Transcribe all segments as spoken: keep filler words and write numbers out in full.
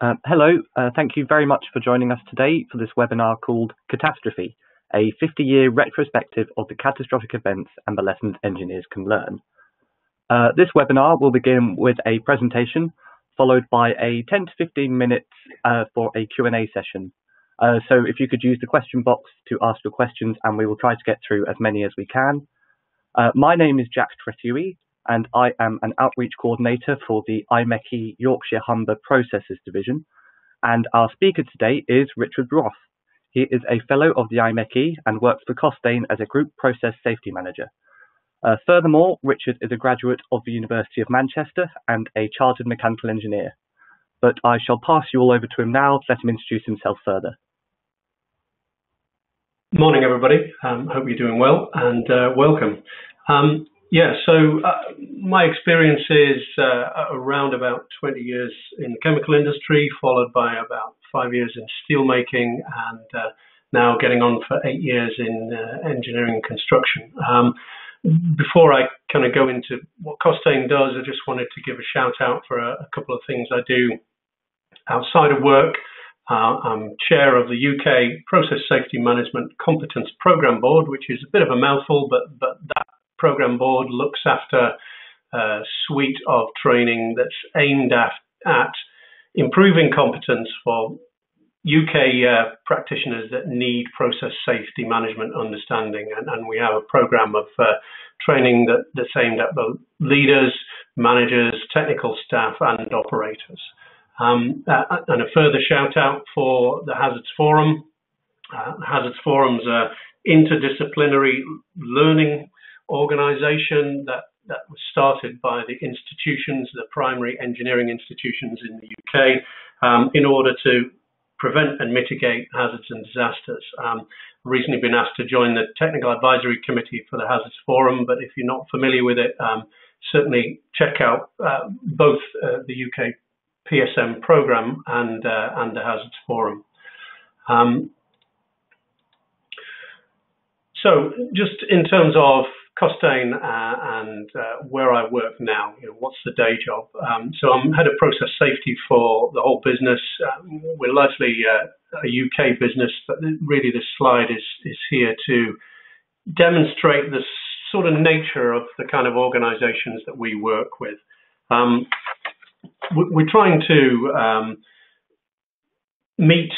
Uh, hello, uh, thank you very much for joining us today for this webinar called Catastrophe, a fifty-year retrospective of the catastrophic events and the lessons engineers can learn. Uh, this webinar will begin with a presentation, followed by a ten to fifteen minutes uh, for a Q and A session. Uh, so if you could use the question box to ask your questions, and we will try to get through as many as we can. Uh, my name is Jack Trethewey, and I am an outreach coordinator for the IMechE Yorkshire Humber Processes Division. And our speaker today is Richard Roth. He is a fellow of the IMechE and works for Costain as a group process safety manager. Uh, furthermore, Richard is a graduate of the University of Manchester and a chartered mechanical engineer. But I shall pass you all over to him now to let him introduce himself further. Morning, everybody. Um, hope you're doing well and uh, welcome. Um, Yeah, so uh, my experience is uh, around about twenty years in the chemical industry, followed by about five years in steelmaking, and uh, now getting on for eight years in uh, engineering and construction. Um, before I kind of go into what Costain does, I just wanted to give a shout out for a, a couple of things I do outside of work. Uh, I'm chair of the U K Process Safety Management Competence Program Board, which is a bit of a mouthful, but, but that program board looks after a suite of training that's aimed at, at improving competence for U K uh, practitioners that need process safety management understanding. And, and we have a program of uh, training that, that's aimed at both leaders, managers, technical staff, and operators. Um, uh, and a further shout out for the Hazards Forum. Uh, Hazards Forum's uh, interdisciplinary learning organization that, that was started by the institutions, the primary engineering institutions in the U K, um, in order to prevent and mitigate hazards and disasters. Um, I've recently been asked to join the Technical Advisory Committee for the Hazards Forum, but if you're not familiar with it, um, certainly check out uh, both uh, the U K P S M programme and, uh, and the Hazards Forum. Um, so just in terms of Costain uh, and uh, where I work now, you know, what's the day job? Um, so I'm head of process safety for the whole business. Um, we're largely uh, a U K business, but really this slide is, is here to demonstrate the sort of nature of the kind of organisations that we work with. Um, we're trying to um, meet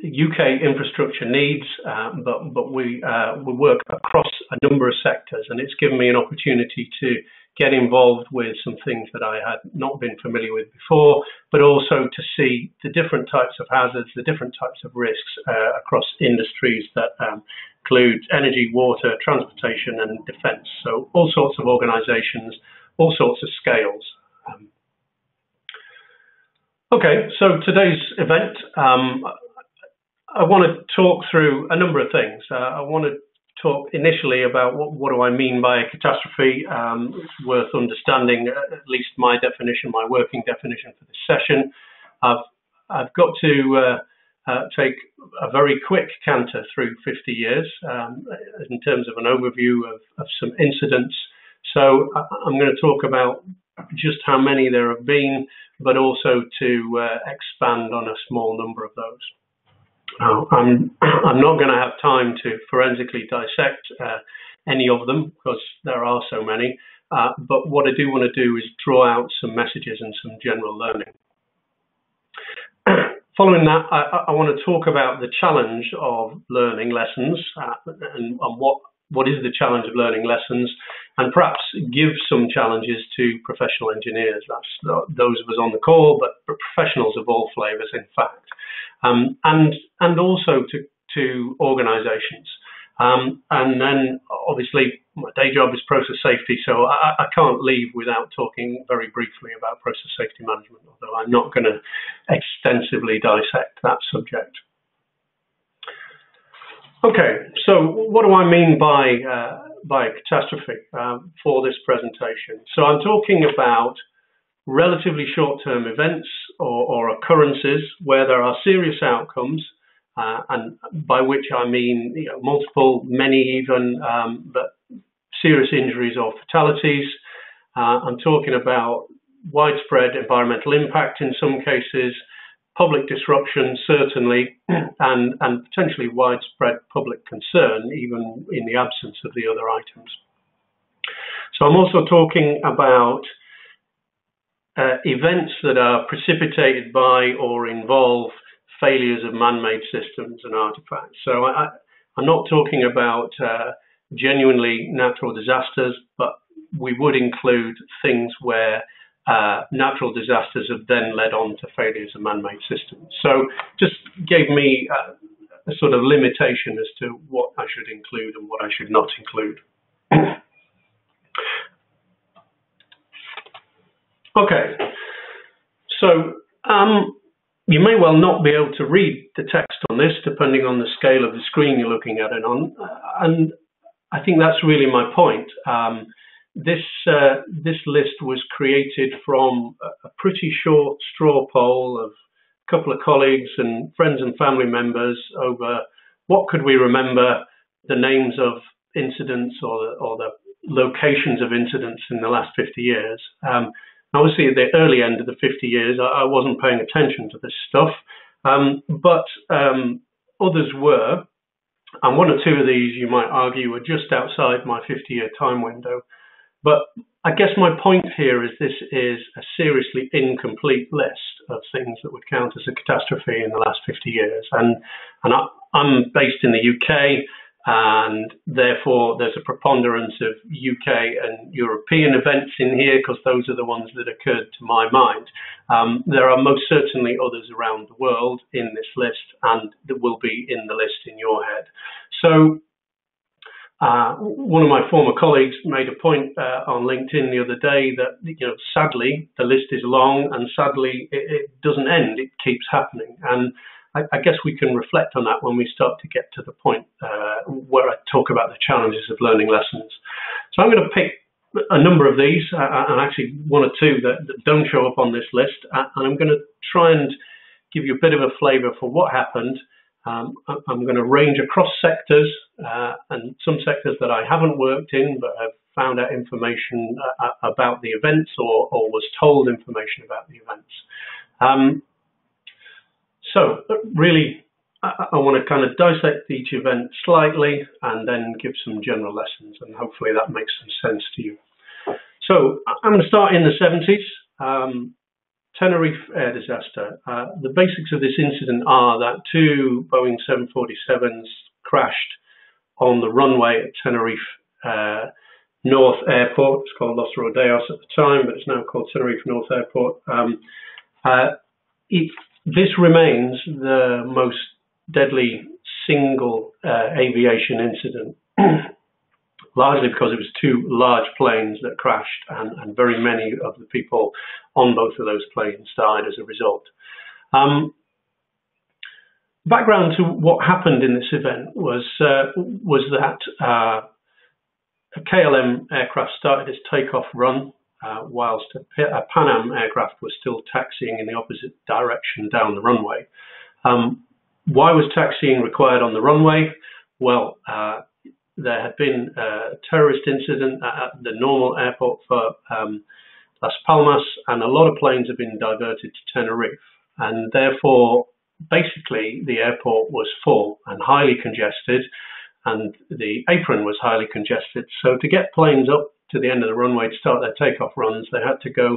U K infrastructure needs, uh, but but we uh, we work across a number of sectors, and it's given me an opportunity to get involved with some things that I had not been familiar with before, but also to see the different types of hazards, the different types of risks uh, across industries that um, include energy, water, transportation, and defence. So all sorts of organisations, all sorts of scales. Um, okay, so today's event. Um, I want to talk through a number of things. Uh, I want to talk initially about what, what do I mean by a catastrophe. Um, it's worth understanding at least my definition, my working definition for this session. I've, I've got to uh, uh, take a very quick canter through fifty years um, in terms of an overview of, of some incidents. So I'm going to talk about just how many there have been, but also to uh, expand on a small number of those. Uh, I'm, I'm not going to have time to forensically dissect uh, any of them because there are so many, uh, but what I do want to do is draw out some messages and some general learning. Following that, I, I want to talk about the challenge of learning lessons uh, and, and what, what is the challenge of learning lessons, and perhaps give some challenges to professional engineers. That's those of us on the call, but professionals of all flavours, in fact. Um, and and also to, to organisations. Um, and then, obviously, my day job is process safety, so I, I can't leave without talking very briefly about process safety management, although I'm not going to extensively dissect that subject. Okay, so what do I mean by, uh, by catastrophe uh, for this presentation? So I'm talking about relatively short-term events or, or occurrences where there are serious outcomes, uh, and by which I mean you know, multiple, many even, um, but serious injuries or fatalities. Uh, I'm talking about widespread environmental impact in some cases, public disruption, certainly, and, and potentially widespread public concern, even in the absence of the other items. So I'm also talking about uh, events that are precipitated by or involve failures of man-made systems and artifacts. So I, I'm not talking about uh, genuinely natural disasters, but we would include things where Uh, natural disasters have then led on to failures of man-made systems. So just gave me a, a sort of limitation as to what I should include and what I should not include. Okay, so um, you may well not be able to read the text on this, depending on the scale of the screen you're looking at it on, and I think that's really my point. Um, This, uh, this list was created from a pretty short straw poll of a couple of colleagues and friends and family members over what could we remember the names of incidents or, or the locations of incidents in the last fifty years. Um, obviously, at the early end of the fifty years, I, I wasn't paying attention to this stuff, um, but um, others were. And one or two of these, you might argue, were just outside my fifty-year time window. But I guess my point here is this is a seriously incomplete list of things that would count as a catastrophe in the last fifty years. And, and I, I'm based in the U K, and therefore there's a preponderance of U K and European events in here because those are the ones that occurred to my mind. Um, there are most certainly others around the world in this list, and that will be in the list in your head. So Uh, one of my former colleagues made a point uh, on LinkedIn the other day that, you know, sadly, the list is long and sadly it, it doesn't end, it keeps happening. And I, I guess we can reflect on that when we start to get to the point uh, where I talk about the challenges of learning lessons. So I'm going to pick a number of these, uh, and actually one or two that, that don't show up on this list, uh, and I'm going to try and give you a bit of a flavour for what happened. Um, I'm going to range across sectors uh, and some sectors that I haven't worked in but have found out information uh, about the events or, or was told information about the events. Um, so really I, I want to kind of dissect each event slightly and then give some general lessons, and hopefully that makes some sense to you. So I'm going to start in the seventies. Um, Tenerife Air Disaster. Uh, the basics of this incident are that two Boeing seven forty-sevens crashed on the runway at Tenerife uh, North Airport. It's called Los Rodeos at the time, but it's now called Tenerife North Airport. Um, uh, it, this remains the most deadly single uh, aviation incident, largely because it was two large planes that crashed, and, and very many of the people on both of those planes died as a result. Um, background to what happened in this event was, uh, was that uh, a K L M aircraft started its takeoff run uh, whilst a, a Pan Am aircraft was still taxiing in the opposite direction down the runway. Um, why was taxiing required on the runway? Well, uh, there had been a terrorist incident at the normal airport for um, Las Palmas, and a lot of planes have been diverted to Tenerife. And therefore, basically, the airport was full and highly congested, and the apron was highly congested. So to get planes up to the end of the runway to start their takeoff runs, they had to go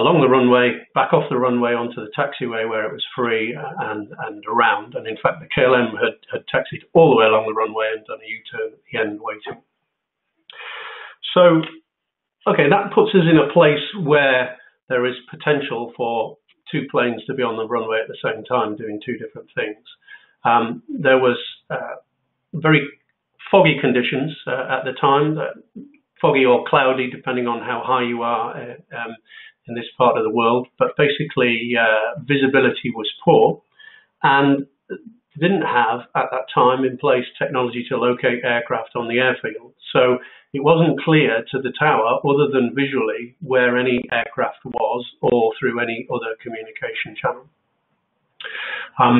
along the runway, back off the runway onto the taxiway where it was free, and, and around. And in fact, the K L M had, had taxied all the way along the runway and done a U-turn at the end waiting. So, okay, that puts us in a place where there is potential for two planes to be on the runway at the same time doing two different things. Um, there was uh, very foggy conditions uh, at the time, uh, foggy or cloudy, depending on how high you are. Uh, um, in this part of the world, but basically uh, visibility was poor, and didn't have at that time in place technology to locate aircraft on the airfield. So it wasn't clear to the tower, other than visually, where any aircraft was or through any other communication channel. Um,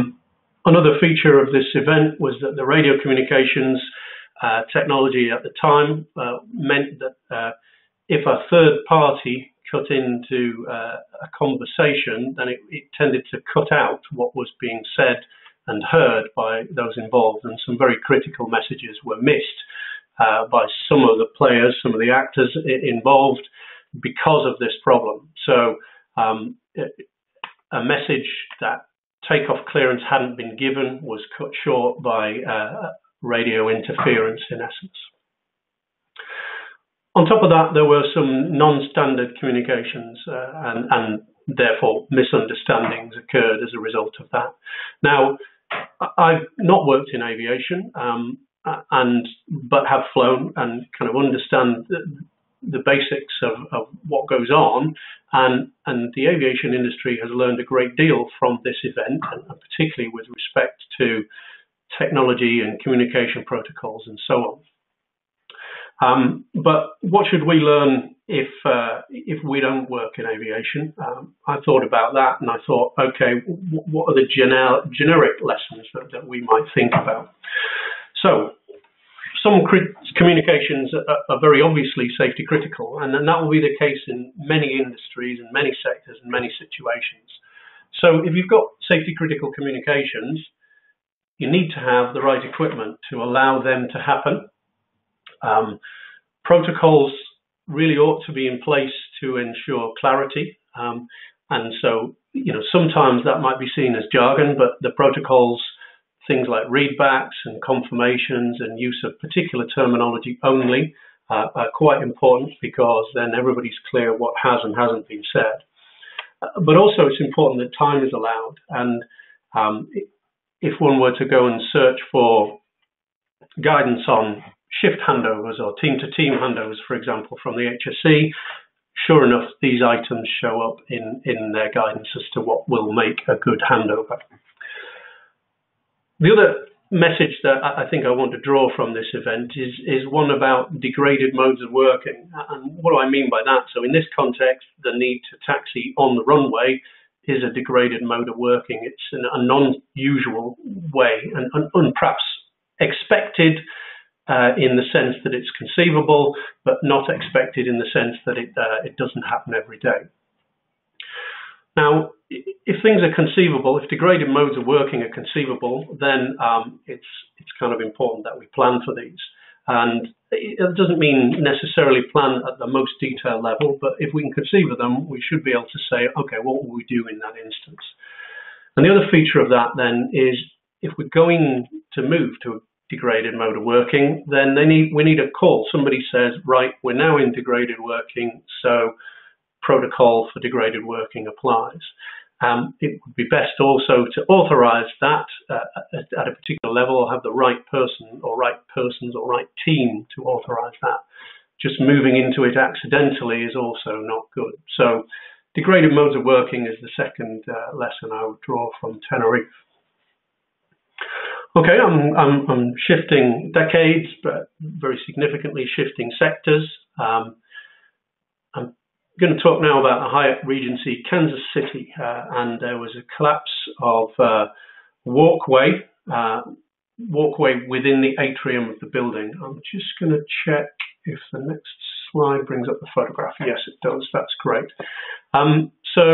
another feature of this event was that the radio communications uh, technology at the time uh, meant that uh, if a third party cut into uh, a conversation, then it, it tended to cut out what was being said and heard by those involved, and some very critical messages were missed uh, by some of the players, some of the actors involved because of this problem. So um, a message that takeoff clearance hadn't been given was cut short by uh, radio interference, in essence. On top of that, there were some non-standard communications uh, and, and therefore misunderstandings occurred as a result of that. Now, I've not worked in aviation, um, and but have flown and kind of understand the, the basics of, of what goes on, and, and the aviation industry has learned a great deal from this event, and particularly with respect to technology and communication protocols and so on. Um, but what should we learn if uh, if we don't work in aviation? Um, I thought about that, and I thought, okay, w what are the gener generic lessons that, that we might think about? So, some cri communications are, are very obviously safety critical, and, and that will be the case in many industries and many sectors and many situations. So, if you've got safety critical communications, you need to have the right equipment to allow them to happen. Um, protocols really ought to be in place to ensure clarity, um, and so you know sometimes that might be seen as jargon, but the protocols, things like readbacks and confirmations and use of particular terminology only, uh, are quite important, because then everybody's clear what has and hasn't been said. Uh, but also it's important that time is allowed, and um, if one were to go and search for guidance on shift handovers or team-to-team handovers, for example, from the H S E, sure enough, these items show up in, in their guidance as to what will make a good handover. The other message that I think I want to draw from this event is, is one about degraded modes of working. And what do I mean by that? So in this context, the need to taxi on the runway is a degraded mode of working. It's an, a non-usual way, and, and, and perhaps expected, Uh, in the sense that it's conceivable, but not expected in the sense that it, uh, it doesn't happen every day. Now, if things are conceivable, if degraded modes of working are conceivable, then um, it's, it's kind of important that we plan for these. And it doesn't mean necessarily plan at the most detailed level, but if we can conceive of them, we should be able to say, okay, what will we do in that instance? And the other feature of that then is, if we're going to move to a degraded mode of working, then they need, we need a call. Somebody says, right, we're now in degraded working, so protocol for degraded working applies. Um, it would be best also to authorize that uh, at a particular level, or have the right person or right persons or right team to authorize that. Just moving into it accidentally is also not good. So degraded modes of working is the second uh, lesson I would draw from Tenerife. Okay, I'm, I'm, I'm shifting decades, but very significantly shifting sectors. Um, I'm going to talk now about the Hyatt Regency Kansas City, uh, and there was a collapse of uh, walkway, uh, walkway within the atrium of the building. I'm just going to check if the next slide brings up the photograph. Yes, it does. That's great. Um, so.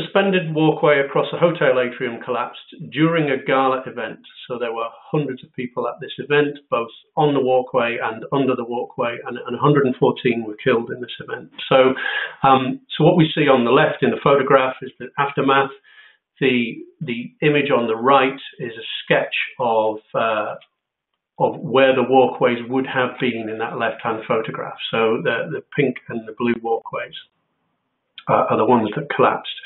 Suspended walkway across a hotel atrium collapsed during a gala event. So there were hundreds of people at this event, both on the walkway and under the walkway, and, and one hundred and fourteen were killed in this event. So, um, so what we see on the left in the photograph is the aftermath. The the image on the right is a sketch of uh, of where the walkways would have been in that left-hand photograph. So the the pink and the blue walkways Uh, are the ones that collapsed,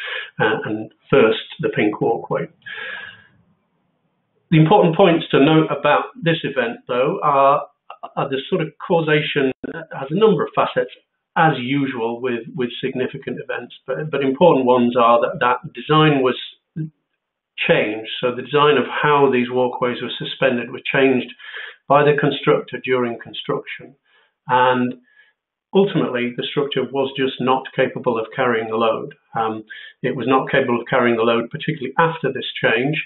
uh, and first the pink walkway. The important points to note about this event, though, are, are the sort of causation has a number of facets, as usual with, with significant events, but, but important ones are that that design was changed. So the design of how these walkways were suspended was changed by the constructor during construction, and ultimately, the structure was just not capable of carrying the load. Um, it was not capable of carrying the load, particularly after this change,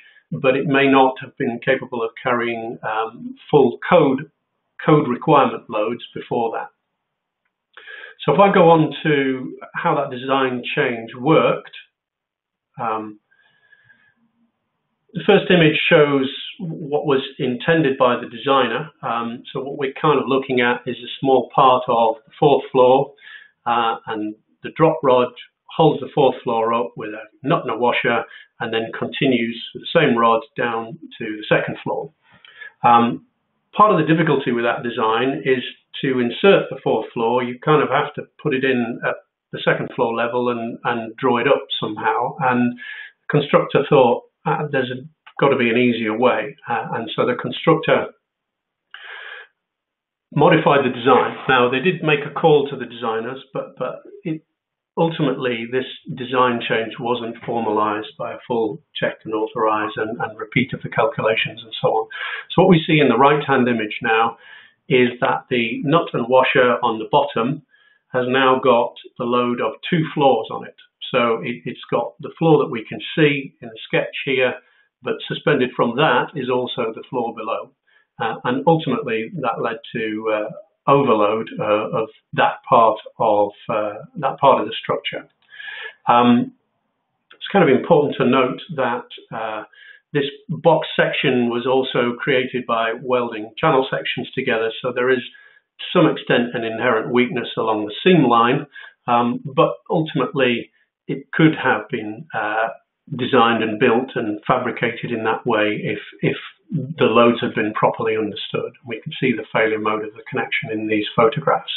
but it may not have been capable of carrying um, full code, code requirement loads before that. So if I go on to how that design change worked, um, the first image shows what was intended by the designer. Um, so what we're kind of looking at is a small part of the fourth floor, uh, and the drop rod holds the fourth floor up with a nut and a washer, and then continues with the same rod down to the second floor. Um, part of the difficulty with that design is to insert the fourth floor, you kind of have to put it in at the second floor level and, and draw it up somehow. And the constructor thought, uh, there's a, got to be an easier way. Uh, and so the constructor modified the design. Now, they did make a call to the designers, but, but it, ultimately this design change wasn't formalized by a full checked and authorized and, and repeat of the calculations and so on. So what we see in the right-hand image now is that the nut and washer on the bottom has now got the load of two floors on it. So it, it's got the floor that we can see in the sketch here, but suspended from that is also the floor below. Uh, and ultimately that led to uh, overload uh, of that part of uh, that part of the structure. Um, it's kind of important to note that uh, this box section was also created by welding channel sections together, so there is to some extent an inherent weakness along the seam line, um, but ultimately it could have been uh, designed and built and fabricated in that way if, if the loads had been properly understood. We can see the failure mode of the connection in these photographs.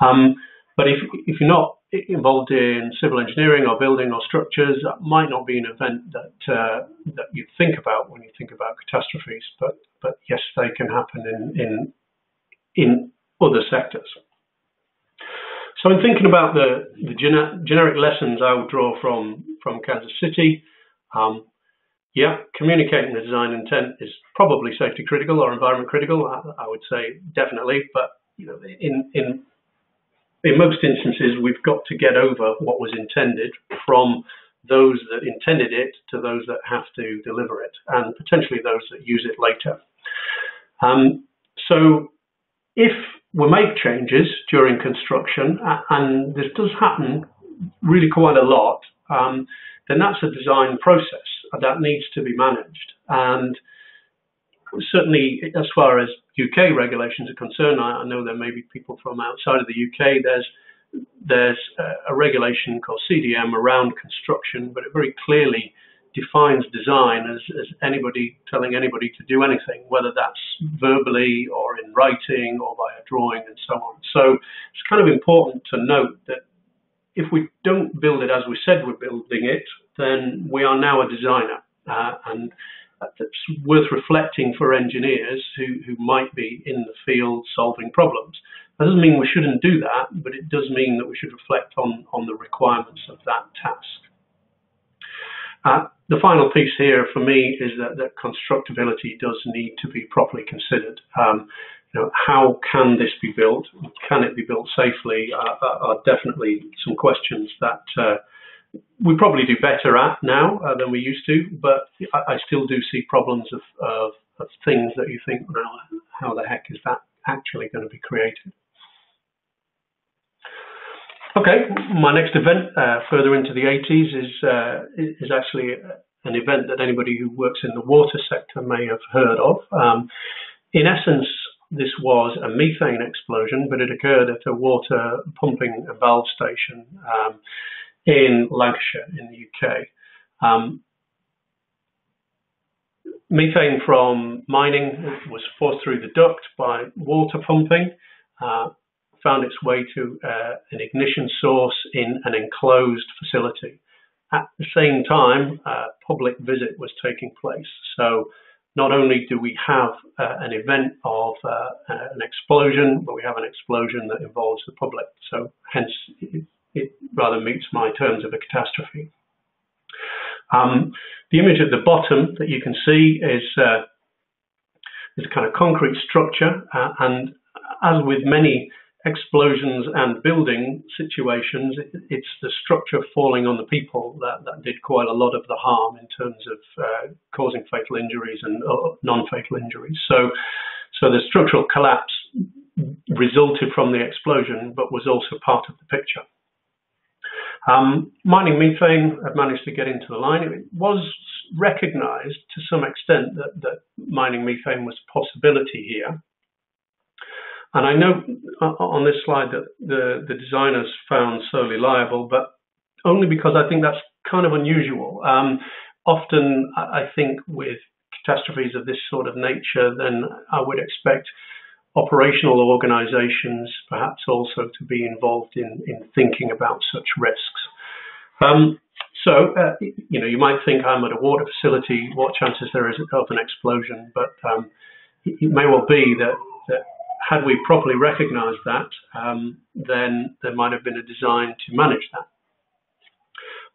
Um, but if, if you're not involved in civil engineering or building or structures, that might not be an event that uh, that you think about when you think about catastrophes, but but yes, they can happen in in in other sectors. So in thinking about the the gener generic lessons I would draw from from Kansas City, um, yeah, communicating the design intent is probably safety critical or environment critical. I, I would say definitely, but you know, in in in most instances, we've got to get over what was intended from those that intended it to those that have to deliver it, and potentially those that use it later. Um, so if we make changes during construction, and this does happen really quite a lot, um, then that's a design process that needs to be managed. And certainly, as far as U K regulations are concerned, I, I know there may be people from outside of the U K, there's, there's a, a regulation called C D M around construction, but it very clearly defines design as, as anybody telling anybody to do anything, whether that's verbally or in writing or by a drawing and so on. So it's kind of important to note that if we don't build it as we said we're building it, then we are now a designer. Uh, and that's worth reflecting for engineers who, who might be in the field solving problems. That doesn't mean we shouldn't do that, but it does mean that we should reflect on, on the requirements of that task. Uh, the final piece here for me is that, that constructability does need to be properly considered. Um, you know, how can this be built? Can it be built safely? Uh, are definitely some questions that uh, we probably do better at now uh, than we used to, but I, I still do see problems of, of, of things that you think, well, how the heck is that actually going to be created? Okay, my next event uh, further into the eighties is, uh, is actually an event that anybody who works in the water sector may have heard of. Um, in essence, this was a methane explosion, but it occurred at a water pumping valve station Um, in Lancashire in the U K. Um, methane from mining was forced through the duct by water pumping, uh, found its way to uh, an ignition source in an enclosed facility. At the same time, a public visit was taking place. So not only do we have uh, an event of uh, an explosion, but we have an explosion that involves the public. So hence, it, It rather meets my terms of a catastrophe. Um, the image at the bottom that you can see is, uh, is a kind of concrete structure, uh, and as with many explosions and building situations, it, it's the structure falling on the people that, that did quite a lot of the harm in terms of uh, causing fatal injuries and uh, non-fatal injuries. So, so the structural collapse resulted from the explosion, but was also part of the picture. Um, mining methane, I've managed to get into the line. It was recognized to some extent that, that mining methane was a possibility here. And I know on this slide that the, the designers found solely liable, but only because I think that's kind of unusual. Um, often, I think with catastrophes of this sort of nature, then I would expect operational organizations perhaps also to be involved in, in thinking about such risks. Um, so, uh, you know, you might think I'm at a water facility, what chances there is of an explosion, but um, it, it may well be that, that had we properly recognized that, um, then there might have been a design to manage that.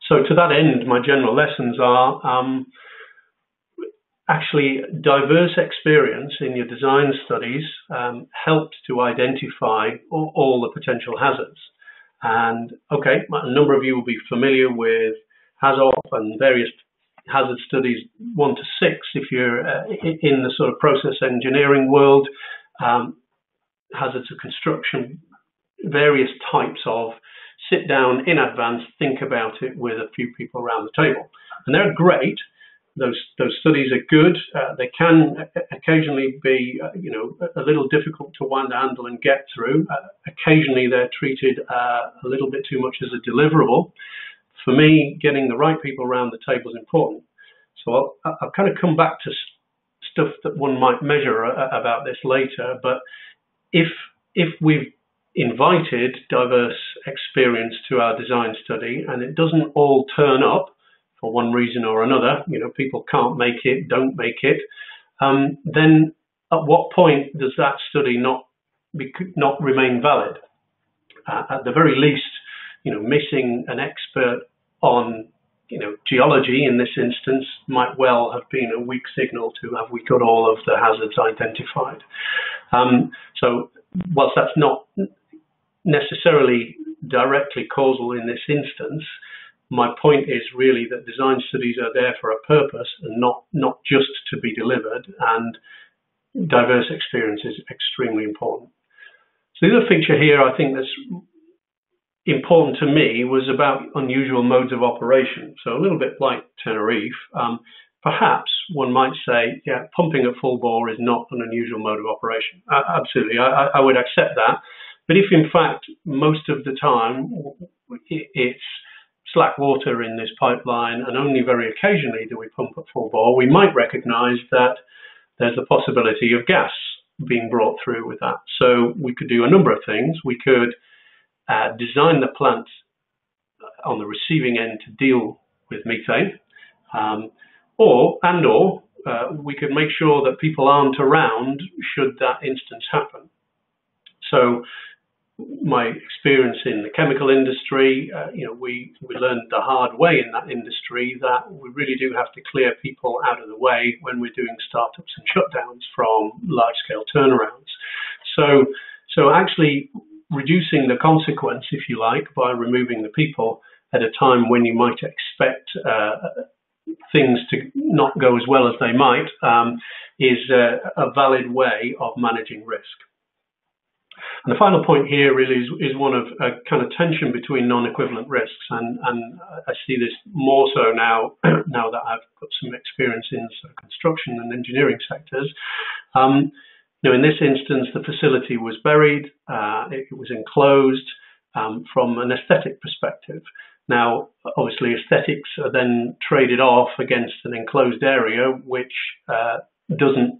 So to that end, my general lessons are um, actually diverse experience in your design studies um, helped to identify all, all the potential hazards. And okay, a number of you will be familiar with HAZOP and various hazard studies one to six if you're uh, in the sort of process engineering world. Um, hazards of construction, various types of sit down in advance, think about it with a few people around the table. And they're great. Those, those studies are good. Uh, they can occasionally be, uh, you know, a little difficult to one handle and get through. Uh, occasionally they're treated uh, a little bit too much as a deliverable. For me, getting the right people around the table is important. So I'll, I'll kind of come back to stuff that one might measure a, about this later, but if if we've invited diverse experience to our design study and it doesn't all turn up for one reason or another, you know, people can't make it, don't make it, um, then at what point does that study not be, not remain valid? Uh, at the very least, you know, missing an expert on, you know, geology in this instance might well have been a weak signal to have we got all of the hazards identified. Um, so whilst that's not necessarily directly causal in this instance, my point is really that design studies are there for a purpose and not, not just to be delivered, and diverse experience is extremely important. So the other feature here I think that's important to me was about unusual modes of operation. So a little bit like Tenerife, um, perhaps one might say, yeah, pumping at full bore is not an unusual mode of operation. Uh, absolutely, I, I would accept that. But if in fact, most of the time, it's slack water in this pipeline and only very occasionally do we pump at full bore, we might recognize that there's the possibility of gas being brought through with that. So we could do a number of things. We could Uh, design the plant on the receiving end to deal with methane, um, or and or uh, we could make sure that people aren't around should that instance happen. So my experience in the chemical industry, uh, you know, we, we learned the hard way in that industry that we really do have to clear people out of the way when we're doing startups and shutdowns from large-scale turnarounds. So, so actually, reducing the consequence, if you like, by removing the people at a time when you might expect uh, things to not go as well as they might um, is a, a valid way of managing risk. And the final point here really is, is one of a kind of tension between non-equivalent risks, and, and I see this more so now, now that I've got some experience in sort of construction and engineering sectors. Um, Now, in this instance, the facility was buried, uh, it, it was enclosed um, from an aesthetic perspective. Now, obviously, aesthetics are then traded off against an enclosed area, which uh, doesn't,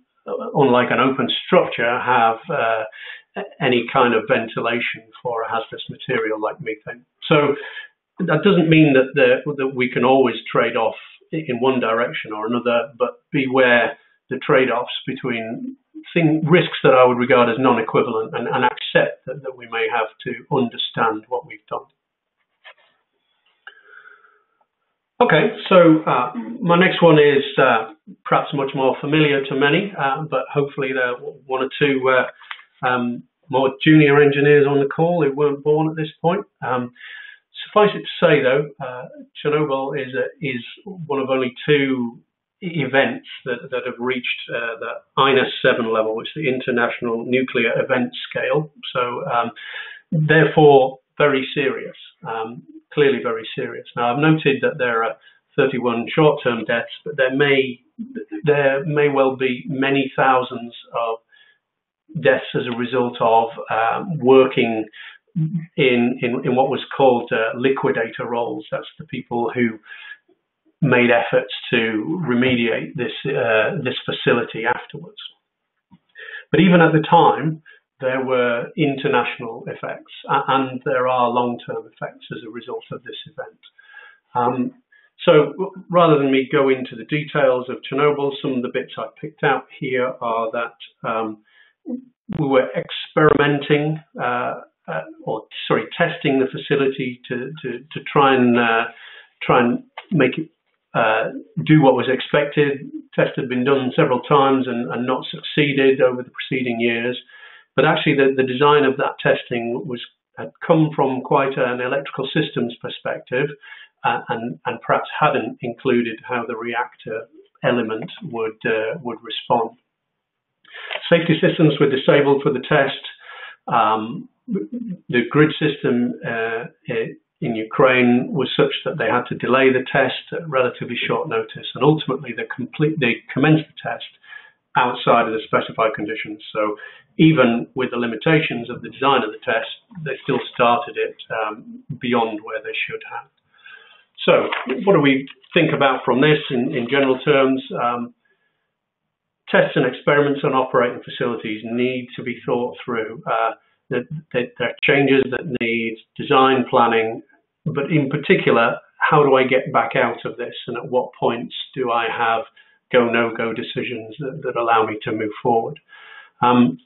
unlike an open structure, have uh, any kind of ventilation for a hazardous material like methane. So that doesn't mean that, the, that we can always trade off in one direction or another, but beware the trade-offs between Thing, risks that I would regard as non-equivalent and, and accept that, that we may have to understand what we've done. Okay, so uh, my next one is uh, perhaps much more familiar to many, uh, but hopefully there are one or two uh, um, more junior engineers on the call who weren't born at this point. Um, suffice it to say, though, uh, Chernobyl is, a, is one of only two events that, that have reached uh, the I N E S seven level, which is the International Nuclear Event Scale. So, um, therefore, very serious, um, clearly very serious. Now, I've noted that there are thirty-one short-term deaths, but there may there may well be many thousands of deaths as a result of um, working in, in in what was called uh, liquidator roles. That's the people who made efforts to remediate this uh, this facility afterwards. But even at the time, there were international effects, and there are long-term effects as a result of this event. Um, so rather than me go into the details of Chernobyl, some of the bits I picked out here are that um, we were experimenting, uh, uh, or sorry, testing the facility to, to, to try and uh, try and make it uh, do what was expected. Tests had been done several times and, and not succeeded over the preceding years. But actually, the, the design of that testing was had come from quite an electrical systems perspective, uh, and and perhaps hadn't included how the reactor element would uh, would respond. Safety systems were disabled for the test. Um, the grid system uh, in Ukraine was such that they had to delay the test at relatively short notice, and ultimately they complete they commenced the test outside of the specified conditions. So even with the limitations of the design of the test, they still started it um, beyond where they should have. So what do we think about from this in, in general terms? Um, tests and experiments on operating facilities need to be thought through. Uh, there are changes that need design planning, but in particular, how do I get back out of this, and at what points do I have go, no-go decisions that, that allow me to move forward. Um,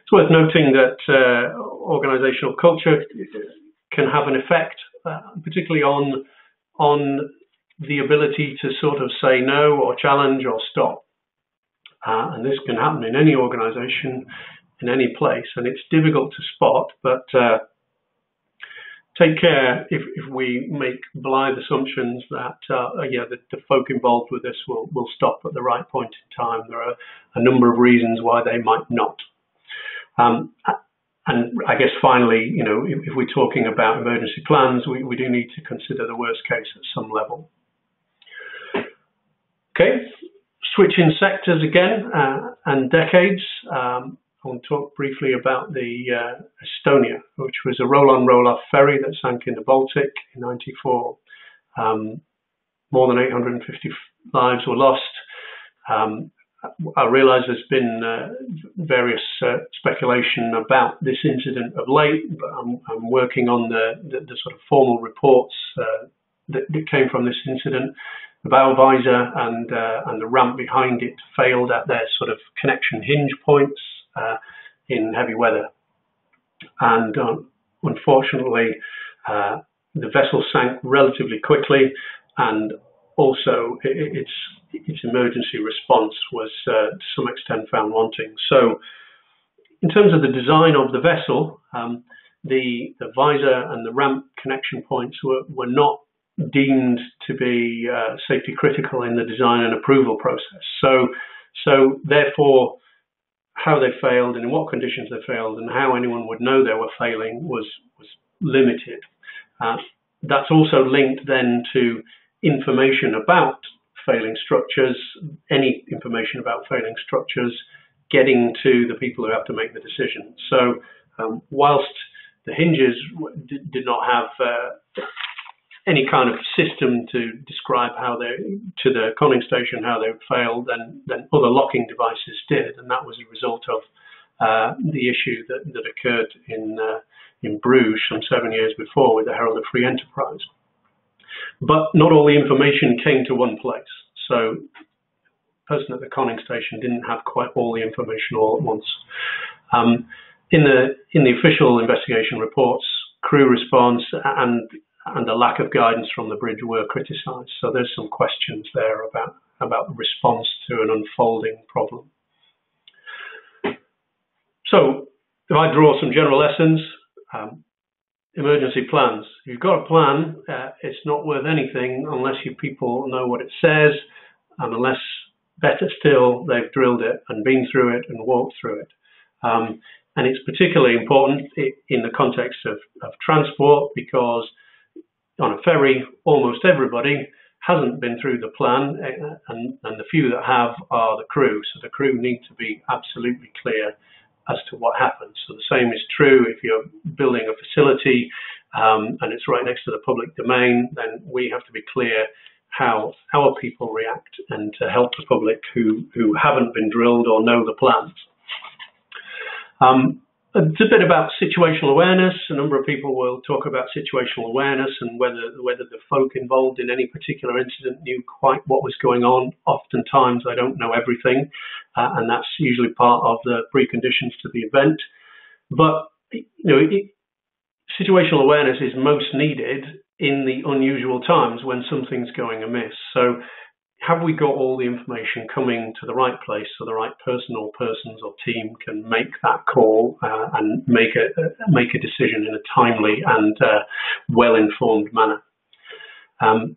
it's worth noting that uh, organisational culture can have an effect, uh, particularly on, on the ability to sort of say no or challenge or stop. Uh, and this can happen in any organisation, in any place, and it's difficult to spot, but uh, take care if, if we make blithe assumptions that uh, yeah, the, the folk involved with this will, will stop at the right point in time. There are a number of reasons why they might not. Um, and I guess finally, you know, if, if we're talking about emergency plans, we, we do need to consider the worst case at some level. Okay, switching sectors again uh, and decades. Um, I want to talk briefly about the uh, Estonia, which was a roll-on, roll-off ferry that sank in the Baltic in ninety-four. Um, more than eight hundred fifty lives were lost. Um, I realise there's been uh, various uh, speculation about this incident of late, but I'm, I'm working on the, the, the sort of formal reports uh, that, that came from this incident. The bow visor and, uh, and the ramp behind it failed at their sort of connection hinge points. Uh, in heavy weather, and um, unfortunately uh, the vessel sank relatively quickly, and also its its emergency response was uh, to some extent found wanting. So in terms of the design of the vessel, um, the, the visor and the ramp connection points were, were not deemed to be uh, safety critical in the design and approval process, so so therefore how they failed and in what conditions they failed and how anyone would know they were failing was, was limited. Uh, that's also linked then to information about failing structures, any information about failing structures, getting to the people who have to make the decision. So um, whilst the hinges did, did not have uh, any kind of system to describe how they, to the conning station, how they failed, then, then other locking devices did, and that was a result of uh, the issue that, that occurred in, uh, in Bruges some seven years before with the Herald of Free Enterprise. But not all the information came to one place, so the person at the conning station didn't have quite all the information all at once. Um, in, the, in the official investigation reports, crew response and and the lack of guidance from the bridge were criticised. So there's some questions there about, about the response to an unfolding problem. So if I draw some general lessons, um, emergency plans. If you've got a plan, uh, it's not worth anything unless you people know what it says and unless better still, they've drilled it and been through it and walked through it. Um, and it's particularly important in the context of, of transport, because on a ferry, almost everybody hasn't been through the plan, and, and the few that have are the crew. So the crew need to be absolutely clear as to what happens. So the same is true if you're building a facility um, and it's right next to the public domain, then we have to be clear how our people react and to help the public who, who haven't been drilled or know the plans. Um, it's a bit about situational awareness. A number of people will talk about situational awareness and whether, whether the folk involved in any particular incident knew quite what was going on. Oftentimes, I don't know everything, uh, and that's usually part of the preconditions to the event. But you know, it, situational awareness is most needed in the unusual times when something's going amiss. So have we got all the information coming to the right place so the right person or persons or team can make that call uh, and make a, uh, make a decision in a timely and uh, well-informed manner? Um,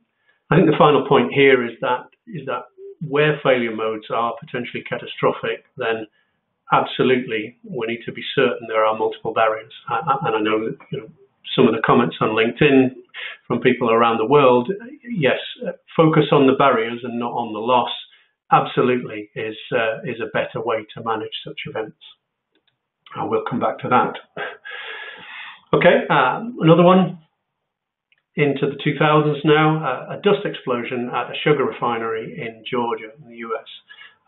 I think the final point here is that, is that where failure modes are potentially catastrophic, then absolutely we need to be certain there are multiple barriers. I, I, and I know that, you know, some of the comments on LinkedIn from people around the world, yes, focus on the barriers and not on the loss, absolutely is, uh, is a better way to manage such events. I will come back to that. Okay, um, another one into the two thousands now, uh, a dust explosion at a sugar refinery in Georgia in the U S.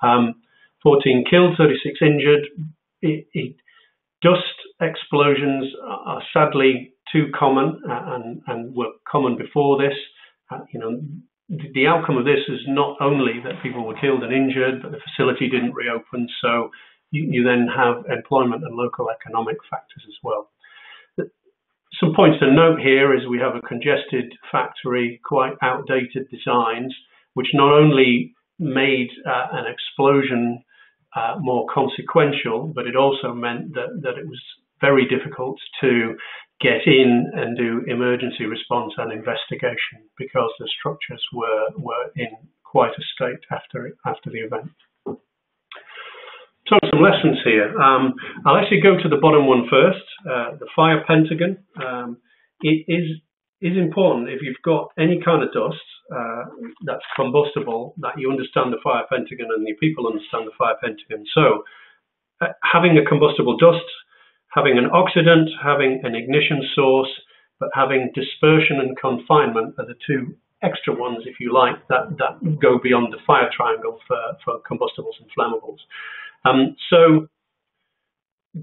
Um, fourteen killed, thirty-six injured. It, it, Dust explosions are sadly too common uh, and, and were common before this. Uh, you know, the, the outcome of this is not only that people were killed and injured, but the facility didn't reopen. So you, you then have employment and local economic factors as well. Some points to note here is we have a congested factory, quite outdated designs, which not only made uh, an explosion Uh, more consequential, but it also meant that, that it was very difficult to get in and do emergency response and investigation because the structures were, were in quite a state after, after the event. So some lessons here. Um, I'll actually go to the bottom one first, uh, the fire pentagon. Um, it is, is important if you've got any kind of dust Uh, that's combustible, that you understand the fire pentagon and the people understand the fire pentagon. So uh, having a combustible dust, having an oxidant, having an ignition source, but having dispersion and confinement are the two extra ones, if you like, that, that go beyond the fire triangle for, for combustibles and flammables. Um, so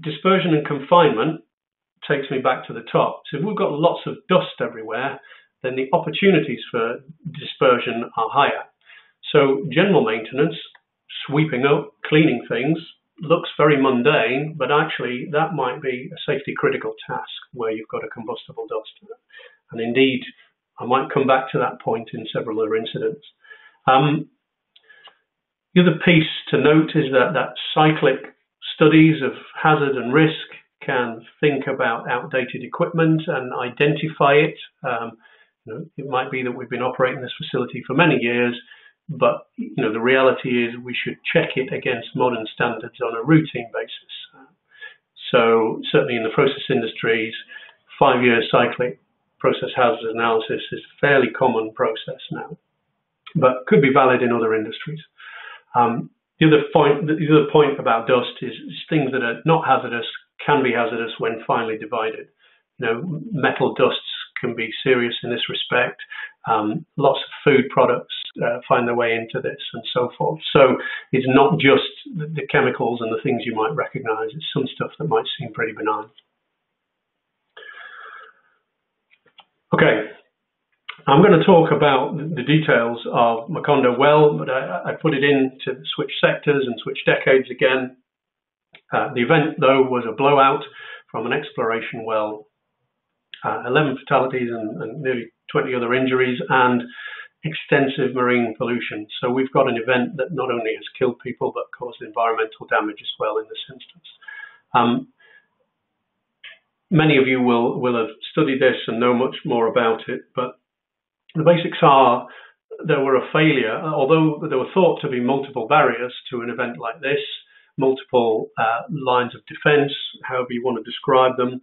dispersion and confinement takes me back to the top. So if we've got lots of dust everywhere, then the opportunities for dispersion are higher. So general maintenance, sweeping up, cleaning things, looks very mundane, but actually that might be a safety critical task where you've got a combustible dust. And indeed, I might come back to that point in several other incidents. Um, the other piece to note is that, that cyclic studies of hazard and risk can think about outdated equipment and identify it. Um, You know, it might be that we've been operating this facility for many years, but you know the reality is we should check it against modern standards on a routine basis. So certainly in the process industries, five-year cyclic process hazard analysis is a fairly common process now, but could be valid in other industries. Um, the other point, the other point about dust is, is things that are not hazardous can be hazardous when finely divided. You know, metal dusts can be serious in this respect. Um, lots of food products uh, find their way into this and so forth. So it's not just the, the chemicals and the things you might recognize. It's some stuff that might seem pretty benign. Okay, I'm going to talk about the details of Macondo well, but I, I put it into switch sectors and switch decades again. Uh, the event, though, was a blowout from an exploration well. Uh, eleven fatalities and, and nearly twenty other injuries and extensive marine pollution. So we've got an event that not only has killed people, but caused environmental damage as well in this instance. Um, many of you will, will have studied this and know much more about it, but the basics are there were a failure, although there were thought to be multiple barriers to an event like this, multiple uh, lines of defense, however you want to describe them.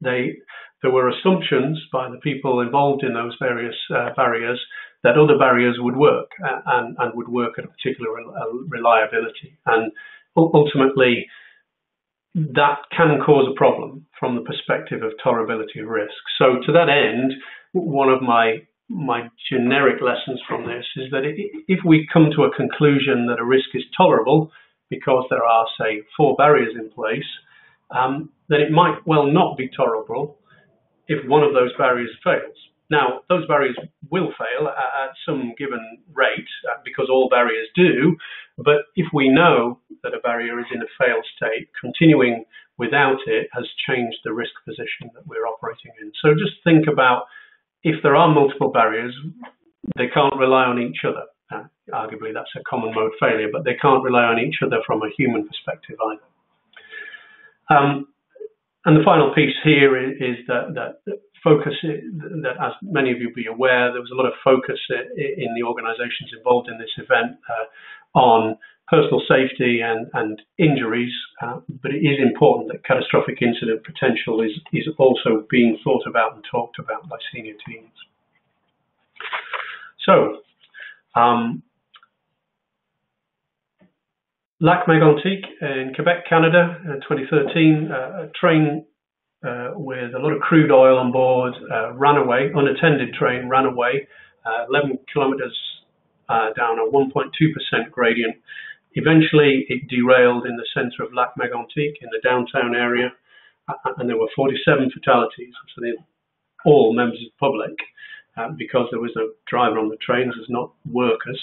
They, there were assumptions by the people involved in those various uh, barriers that other barriers would work uh, and, and would work at a particular rel reliability. And ultimately, that can cause a problem from the perspective of tolerability risk. So to that end, one of my my generic lessons from this is that if we come to a conclusion that a risk is tolerable because there are, say, four barriers in place, um, then it might well not be tolerable if one of those barriers fails. Now, those barriers will fail at some given rate because all barriers do, but if we know that a barrier is in a failed state, continuing without it has changed the risk position that we're operating in. So just think about, if there are multiple barriers, they can't rely on each other. Uh, arguably, that's a common mode failure, but they can't rely on each other from a human perspective either. Um, and the final piece here is, is that, that, that focus, that as many of you be aware, there was a lot of focus in the organizations involved in this event uh, on personal safety and, and injuries, uh, but it is important that catastrophic incident potential is, is also being thought about and talked about by senior teams. So, um, Lac-Mégantic in Quebec, Canada, uh, twenty thirteen, uh, a train uh, with a lot of crude oil on board uh, ran away, unattended train ran away, uh, eleven kilometers uh, down a one point two percent gradient. Eventually, it derailed in the centre of Lac-Mégantic in the downtown area, and there were forty-seven fatalities, so all members of the public, uh, because there was no driver on the trains, there's not workers.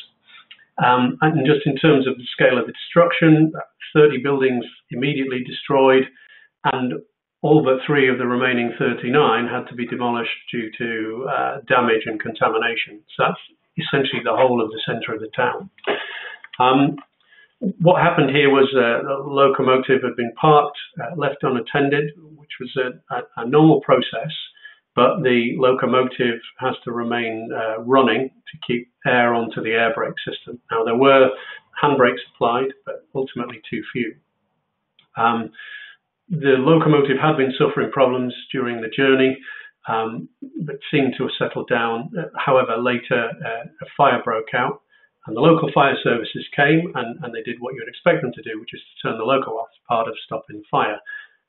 Um, and just in terms of the scale of the destruction, thirty buildings immediately destroyed, and all but three of the remaining thirty-nine had to be demolished due to uh, damage and contamination. So that's essentially the whole of the centre of the town. Um, What happened here was uh, a locomotive had been parked, uh, left unattended, which was a, a, a normal process, but the locomotive has to remain uh, running to keep air onto the air brake system. Now, there were handbrakes applied, but ultimately too few. Um, the locomotive had been suffering problems during the journey, um, but seemed to have settled down. However, later uh, a fire broke out. And the local fire services came and, and they did what you would expect them to do, which is to turn the loco off, part of stopping fire.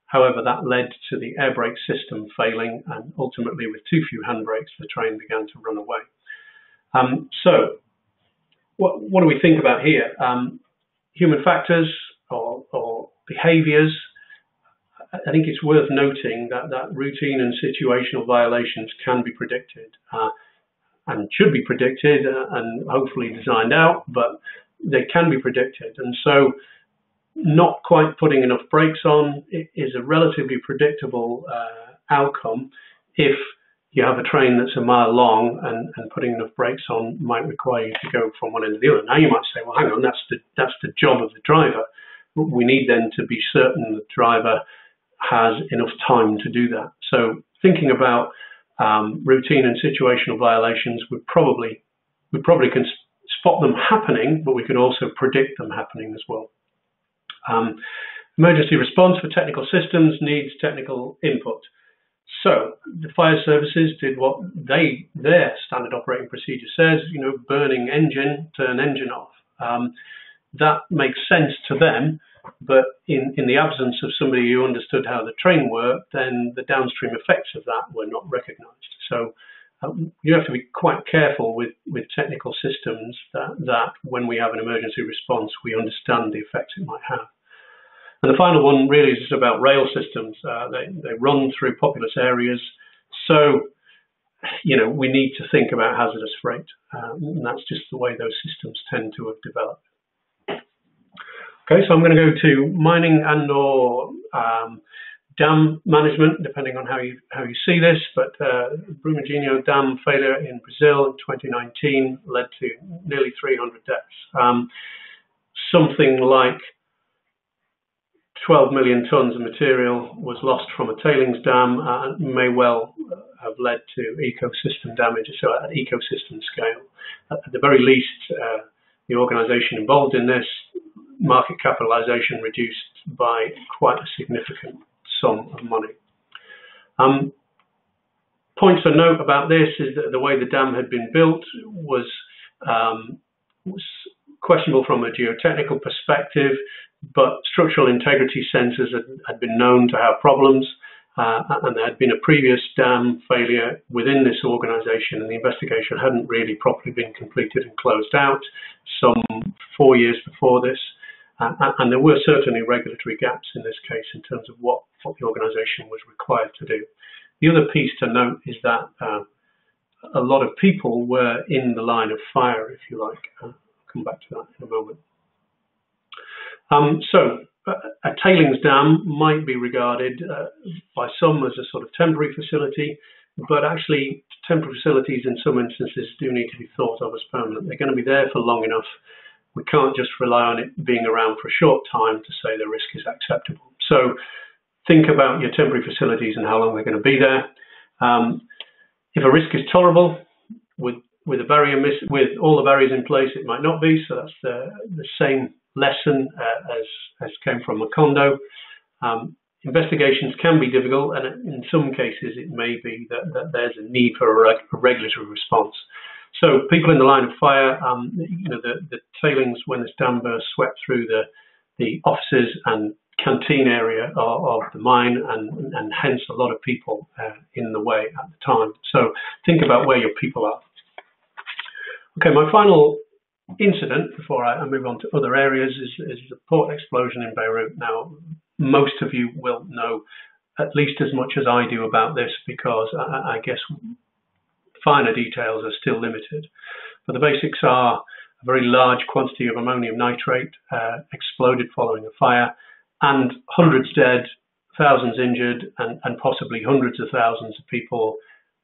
However, that led to the air brake system failing, and ultimately with too few handbrakes, the train began to run away. Um, so what, what do we think about here? Um, human factors or, or behaviours. I think it's worth noting that, that routine and situational violations can be predicted. Uh, and should be predicted and hopefully designed out, but they can be predicted. And so not quite putting enough brakes on is a relatively predictable uh, outcome if you have a train that's a mile long, and, and putting enough brakes on might require you to go from one end to the other. Now you might say, well, hang on, that's the, that's the job of the driver. We need then to be certain the driver has enough time to do that. So thinking about Um, routine and situational violations, we probably we probably can spot them happening, but we can also predict them happening as well. Um, emergency response for technical systems needs technical input. So the fire services did what they their standard operating procedure says. You know, burning engine, turn engine off. Um, that makes sense to them. But in, in the absence of somebody who understood how the train worked, then the downstream effects of that were not recognised. So um, you have to be quite careful with, with technical systems that, that when we have an emergency response, we understand the effects it might have. And the final one really is about rail systems. Uh, they, they run through populous areas. So, you know, we need to think about hazardous freight. Um, and that's just the way those systems tend to have developed. Okay, so I'm going to go to mining and or um, dam management, depending on how you how you see this. But uh, Brumadinho dam failure in Brazil in twenty nineteen led to nearly three hundred deaths. Um, something like twelve million tonnes of material was lost from a tailings dam and may well have led to ecosystem damage, so at an ecosystem scale. At the very least, uh, the organisation involved in this, market capitalisation reduced by quite a significant sum of money. Um, point to note about this is that the way the dam had been built was, um, was questionable from a geotechnical perspective, but structural integrity sensors had, had been known to have problems, uh, and there had been a previous dam failure within this organisation, and the investigation hadn't really properly been completed and closed out some four years before this. Uh, and there were certainly regulatory gaps in this case in terms of what, what the organisation was required to do. The other piece to note is that uh, a lot of people were in the line of fire, if you like. I'll come back to that in a moment. Um, so a tailings dam might be regarded uh, by some as a sort of temporary facility, but actually temporary facilities in some instances do need to be thought of as permanent. They're going to be there for long enough. We can't just rely on it being around for a short time to say the risk is acceptable. So think about your temporary facilities and how long they're going to be there. Um, if a risk is tolerable, with with a barrier mis with all the barriers in place, it might not be. So that's the, the same lesson uh, as as came from Macondo. Um, investigations can be difficult, and in some cases it may be that, that there's a need for a, reg a regulatory response. So people in the line of fire, um, you know, the, the tailings when this dam burst swept through the the offices and canteen area of, of the mine, and, and hence a lot of people uh, in the way at the time. So think about where your people are. Okay, my final incident before I move on to other areas is, is the port explosion in Beirut. Now, most of you will know at least as much as I do about this because I, I guess finer details are still limited. But the basics are a very large quantity of ammonium nitrate uh, exploded following a fire, and hundreds dead, thousands injured, and, and possibly hundreds of thousands of people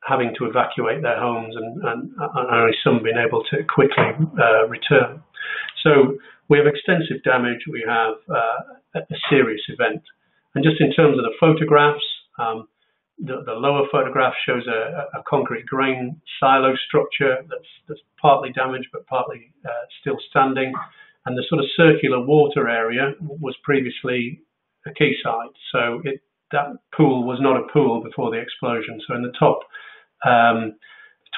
having to evacuate their homes, and, and, and only some being able to quickly uh, return. So we have extensive damage. We have uh, a serious event. And just in terms of the photographs, um, The, the lower photograph shows a, a concrete grain silo structure that's, that's partly damaged but partly uh, still standing. And the sort of circular water area was previously a quayside. So it, that pool was not a pool before the explosion. So in the top, um,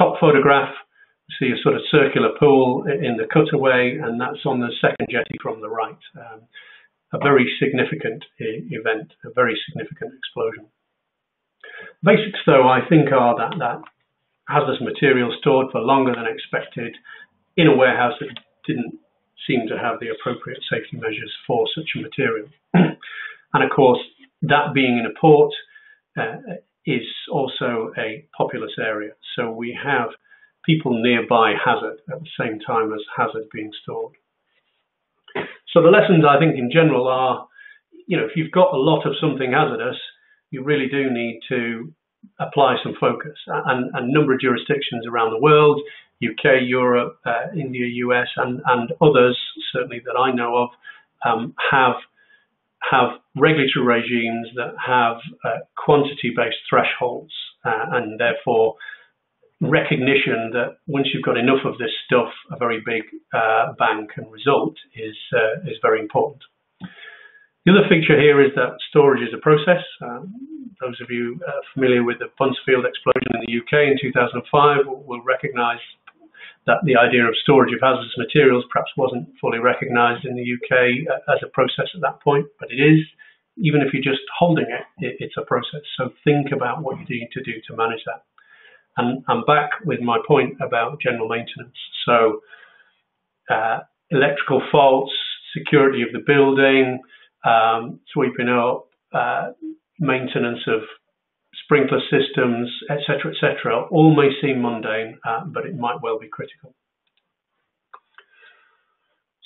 top photograph, you see a sort of circular pool in the cutaway, and that's on the second jetty from the right. Um, a very significant event, a very significant explosion. Basics, though, I think are that, that hazardous material stored for longer than expected in a warehouse that didn't seem to have the appropriate safety measures for such a material. And, of course, that being in a port uh, is also a populous area. So we have people nearby hazard at the same time as hazard being stored. So the lessons, I think, in general are, you know, if you've got a lot of something hazardous, you really do need to apply some focus. And a number of jurisdictions around the world, U K, Europe, uh, India, U S, and, and others, certainly that I know of, um, have, have regulatory regimes that have uh, quantity-based thresholds, uh, and therefore recognition that once you've got enough of this stuff, a very big uh, bang can result is, uh, is very important. The other feature here is that storage is a process. Um, those of you uh, familiar with the Buncefield explosion in the U K in two thousand five will, will recognise that the idea of storage of hazardous materials perhaps wasn't fully recognised in the U K uh, as a process at that point, but it is. Even if you're just holding it, it, it's a process. So think about what you need to do to manage that. And I'm back with my point about general maintenance. So uh, electrical faults, security of the building, Um, sweeping up, uh, maintenance of sprinkler systems, et cetera, et cetera, all may seem mundane, uh, but it might well be critical.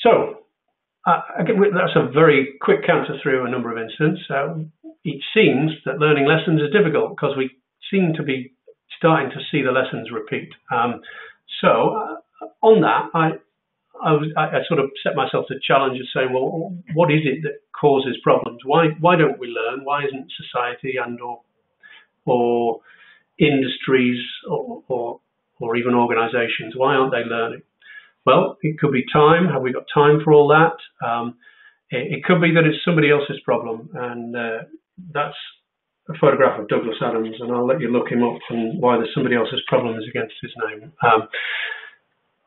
So, uh, again, that's a very quick counter through a number of incidents. Um, it seems that learning lessons is difficult because we seem to be starting to see the lessons repeat. Um, so, uh, on that, I I, was, I, I sort of set myself the challenge of saying, well, what is it that causes problems? Why why don't we learn? Why isn't society and or or industries or or, or even organisations, why aren't they learning? Well, it could be time. Have we got time for all that? Um, it, it could be that it's somebody else's problem, and uh, that's a photograph of Douglas Adams, and I'll let you look him up and why there's somebody else's problem is against his name. Um,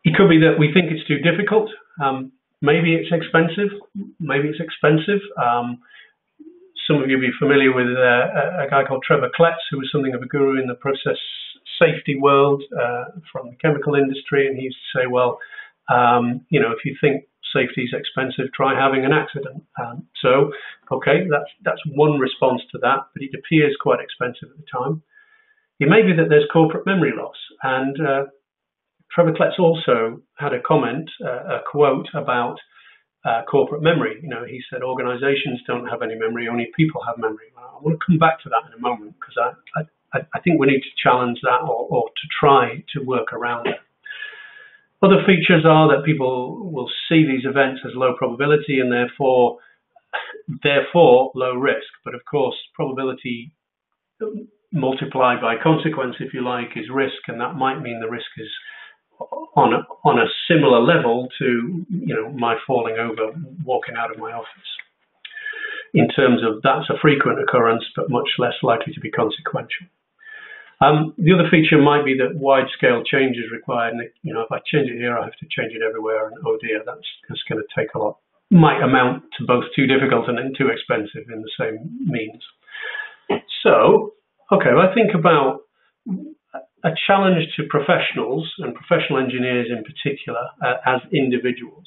It could be that we think it's too difficult. Um, maybe it's expensive. Maybe it's expensive. Um, some of you will be familiar with uh, a guy called Trevor Kletz, who was something of a guru in the process safety world uh, from the chemical industry. And he used to say, well, um, you know, if you think safety is expensive, try having an accident. Um, so, okay, that's, that's one response to that, but it appears quite expensive at the time. It may be that there's corporate memory loss, and uh, Trevor Kletz also had a comment, uh, a quote about uh, corporate memory. You know, he said, organizations don't have any memory, only people have memory. I want to come back to that in a moment, because I, I, I think we need to challenge that, or, or to try to work around it. Other features are that people will see these events as low probability and therefore, therefore low risk. But of course, probability multiplied by consequence, if you like, is risk, and that might mean the risk is on a, on a similar level to, you know, my falling over, walking out of my office. In terms of that's a frequent occurrence, but much less likely to be consequential. Um, the other feature might be that wide-scale change is required. And, you know, if I change it here, I have to change it everywhere. And, oh dear, that's, that's going to take a lot. Might amount to both too difficult and, and too expensive in the same means. So, okay, well, I think about a challenge to professionals, and professional engineers in particular, uh, as individuals.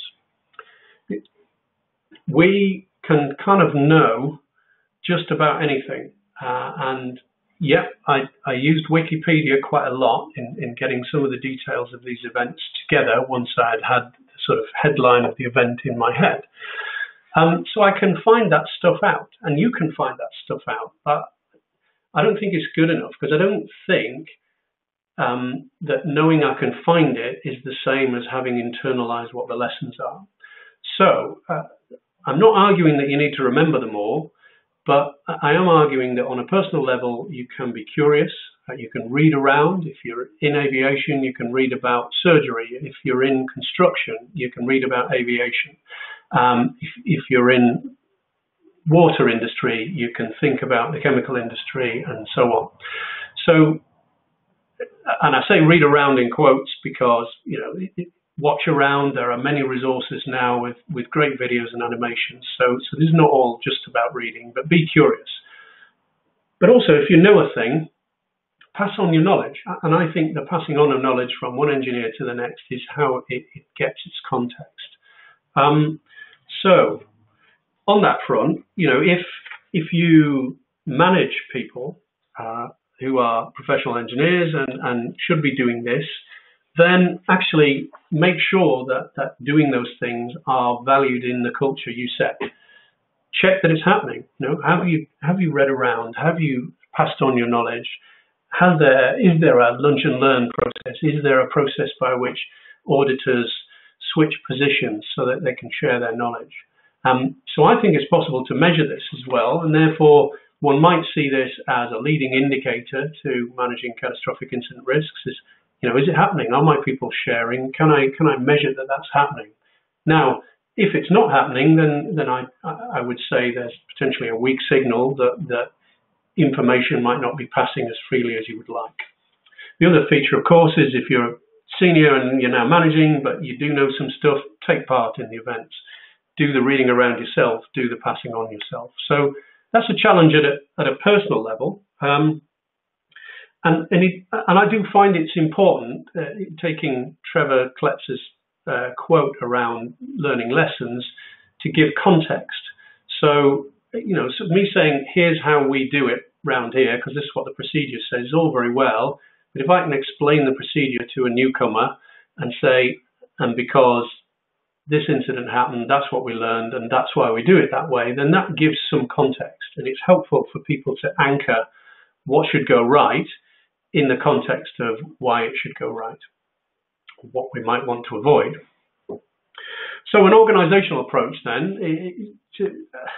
We can kind of know just about anything. Uh, and yeah, I, I used Wikipedia quite a lot in, in getting some of the details of these events together once I'd had the sort of headline of the event in my head. Um, so I can find that stuff out, and you can find that stuff out. But I don't think it's good enough, because I don't think Um, that knowing I can find it is the same as having internalized what the lessons are. So uh, I'm not arguing that you need to remember them all, but I am arguing that on a personal level, you can be curious, uh, you can read around. If you're in aviation, you can read about surgery. If you're in construction, you can read about aviation. Um, if, if you're in water industry, you can think about the chemical industry and so on. So, and I say read around in quotes because, you know, watch around. There are many resources now with, with great videos and animations. So, so this is not all just about reading, but be curious. But also, if you know a thing, pass on your knowledge. And I think the passing on of knowledge from one engineer to the next is how it, it gets its context. Um, so on that front, you know, if, if you manage people, uh, who are professional engineers and, and should be doing this, then actually make sure that, that doing those things are valued in the culture you set. Check that it's happening. You know, have you have you read around? Have you passed on your knowledge? Has there, is there a lunch and learn process? Is there a process by which auditors switch positions so that they can share their knowledge? Um, so I think it's possible to measure this as well, and therefore, one might see this as a leading indicator to managing catastrophic incident risks. Is, you know, is it happening? Are my people sharing? Can I can I measure that that's happening? Now, if it's not happening, then then I I would say there's potentially a weak signal that that information might not be passing as freely as you would like. The other feature, of course, is if you're a senior and you're now managing, but you do know some stuff, take part in the events, do the reading around yourself, do the passing on yourself. So that's a challenge at a, at a personal level, um, and and, it, and I do find it's important, uh, taking Trevor Kletz's uh, quote around learning lessons, to give context. So, you know, so me saying, here's how we do it round here, because this is what the procedure says, is all very well, but if I can explain the procedure to a newcomer and say, and because this incident happened, that's what we learned, and that's why we do it that way, then that gives some context. And it's helpful for people to anchor what should go right in the context of why it should go right, what we might want to avoid. So an organisational approach then, it, to, uh,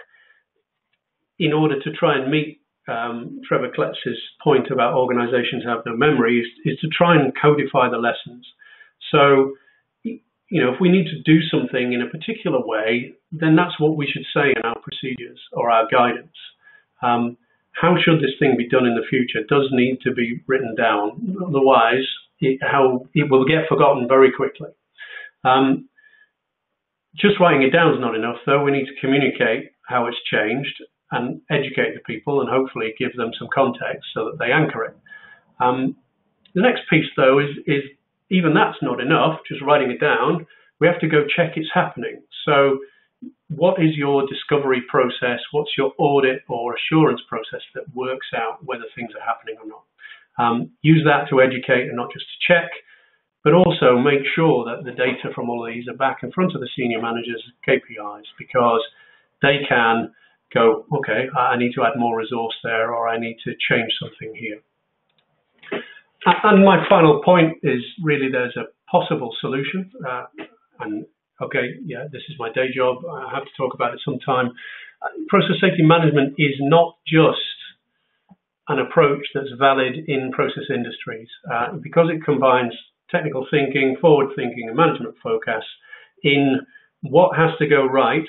in order to try and meet um, Trevor Kletz's point about organisations have no memory, is, is to try and codify the lessons. So, you know, if we need to do something in a particular way, then that's what we should say in our procedures or our guidance. Um, how should this thing be done in the future? It does need to be written down. Otherwise, it, how, it will get forgotten very quickly. Um, just writing it down is not enough, though. We need to communicate how it's changed and educate the people and hopefully give them some context so that they anchor it. Um, the next piece, though, is, is even that's not enough, just writing it down. We have to go check it's happening. So what is your discovery process? What's your audit or assurance process that works out whether things are happening or not? Um, use that to educate and not just to check, but also make sure that the data from all of these are back in front of the senior managers' K P Is, because they can go, okay, I need to add more resource there, or I need to change something here. And my final point is really there's a possible solution. Uh, and okay, yeah, this is my day job. I have to talk about it sometime. Process safety management is not just an approach that's valid in process industries. Uh, because it combines technical thinking, forward thinking, and management focus in what has to go right,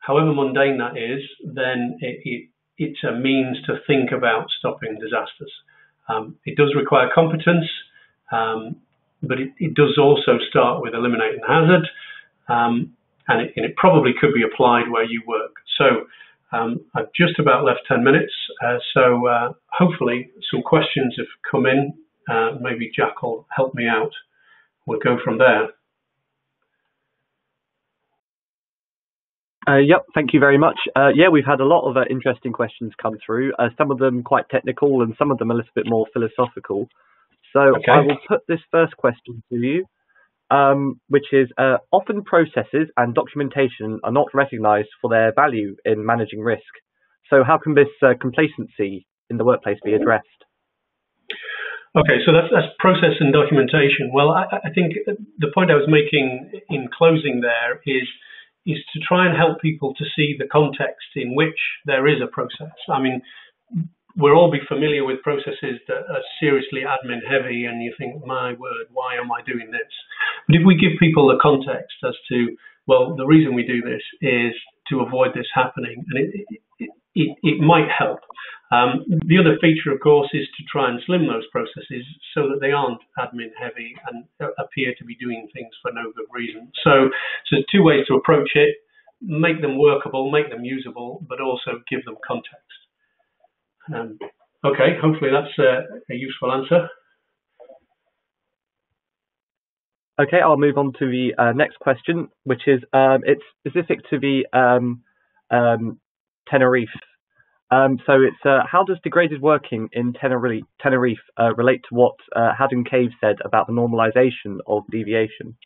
however mundane that is, then it, it, it's a means to think about stopping disasters. Um, it does require competence, um, but it, it does also start with eliminating hazard, um, and, it, and it probably could be applied where you work. So um, I've just about left ten minutes, uh, so uh, hopefully some questions have come in. Uh, maybe Jack will help me out. We'll go from there. Uh, yep, thank you very much. Uh, yeah, we've had a lot of uh, interesting questions come through, uh, some of them quite technical and some of them a little bit more philosophical. So okay. I will put this first question to you, um, which is, uh, often processes and documentation are not recognised for their value in managing risk. So how can this uh, complacency in the workplace be addressed? Okay, so that's, that's process and documentation. Well, I, I think the point I was making in closing there is is to try and help people to see the context in which there is a process. I mean, we'll all be familiar with processes that are seriously admin heavy, and you think, my word, why am I doing this? But if we give people the context as to, well, the reason we do this is to avoid this happening, and it, it, it, it might help. Um, the other feature, of course, is to try and slim those processes so that they aren't admin heavy and appear to be doing things for no good reason. So, so there's two ways to approach it: make them workable, make them usable, but also give them context. Um, okay, hopefully that's a, a useful answer. Okay, I'll move on to the uh, next question, which is um, it's specific to the um, um, Tenerife. Um, so it's uh, how does degraded working in Tenerife, Tenerife uh, relate to what uh, Haddon Cave said about the normalisation of deviation?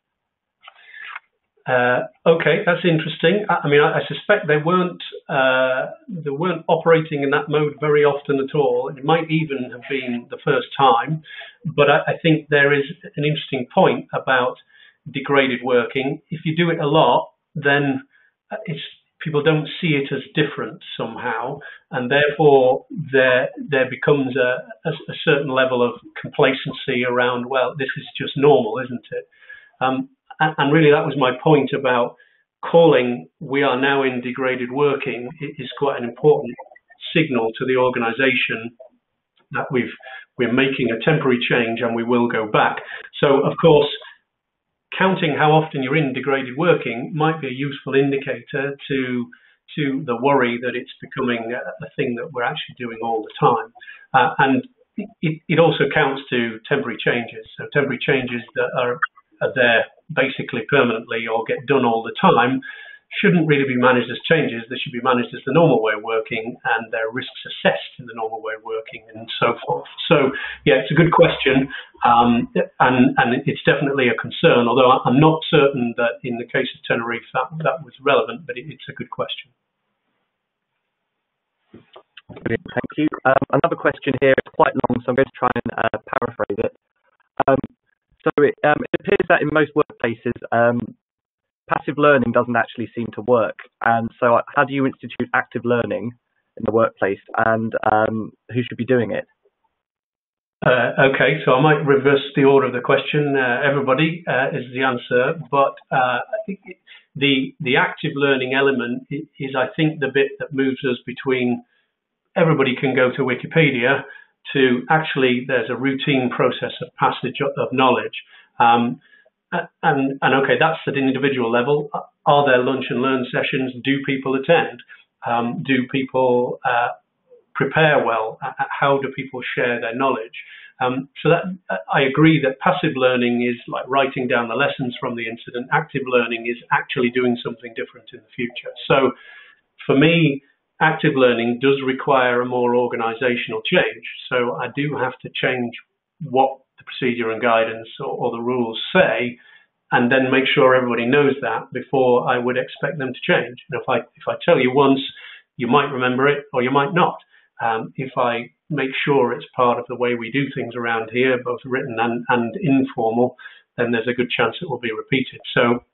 Uh, okay, that's interesting. I, I mean, I, I suspect they weren't uh, they weren't operating in that mode very often at all. It might even have been the first time, but I, I think there is an interesting point about degraded working. If you do it a lot, then it's people don't see it as different somehow, and therefore there there becomes a, a, a certain level of complacency around, well, this is just normal, isn't it? Um, and, and really that was my point about calling we are now in degraded working is quite an important signal to the organisation that we've, we're making a temporary change and we will go back. So, of course, counting how often you're in degraded working might be a useful indicator to to the worry that it's becoming a, a thing that we're actually doing all the time. Uh, and it, it also counts to temporary changes. So temporary changes that are, are there basically permanently or get done all the time shouldn't really be managed as changes. They should be managed as the normal way of working, and their risks assessed in the normal way of working and so forth. So, yeah, it's a good question. Um, and, and it's definitely a concern, although I'm not certain that in the case of Tenerife that, that was relevant, but it, it's a good question. Brilliant, thank you. Um, another question here is quite long, so I'm going to try and uh, paraphrase it. Um, so it, um, it appears that in most workplaces, um, passive learning doesn't actually seem to work. And so how do you institute active learning in the workplace, and um, who should be doing it? Uh, okay, so I might reverse the order of the question. Uh, everybody uh, is the answer, but uh, I think the the active learning element is, I think, the bit that moves us between everybody can go to Wikipedia to actually there's a routine process of passage of knowledge. Um, and, and okay, that's at an individual level. Are there lunch and learn sessions? Do people attend? Um, do people uh, prepare well? How do people share their knowledge? Um, so that I agree that passive learning is like writing down the lessons from the incident. Active learning is actually doing something different in the future. So for me, active learning does require a more organizational change. So I do have to change what the procedure and guidance or, or the rules say, and then make sure everybody knows that before I would expect them to change. And if I, if I tell you once, you might remember it or you might not. Um, if I make sure it's part of the way we do things around here, both written and, and informal, then there's a good chance it will be repeated. So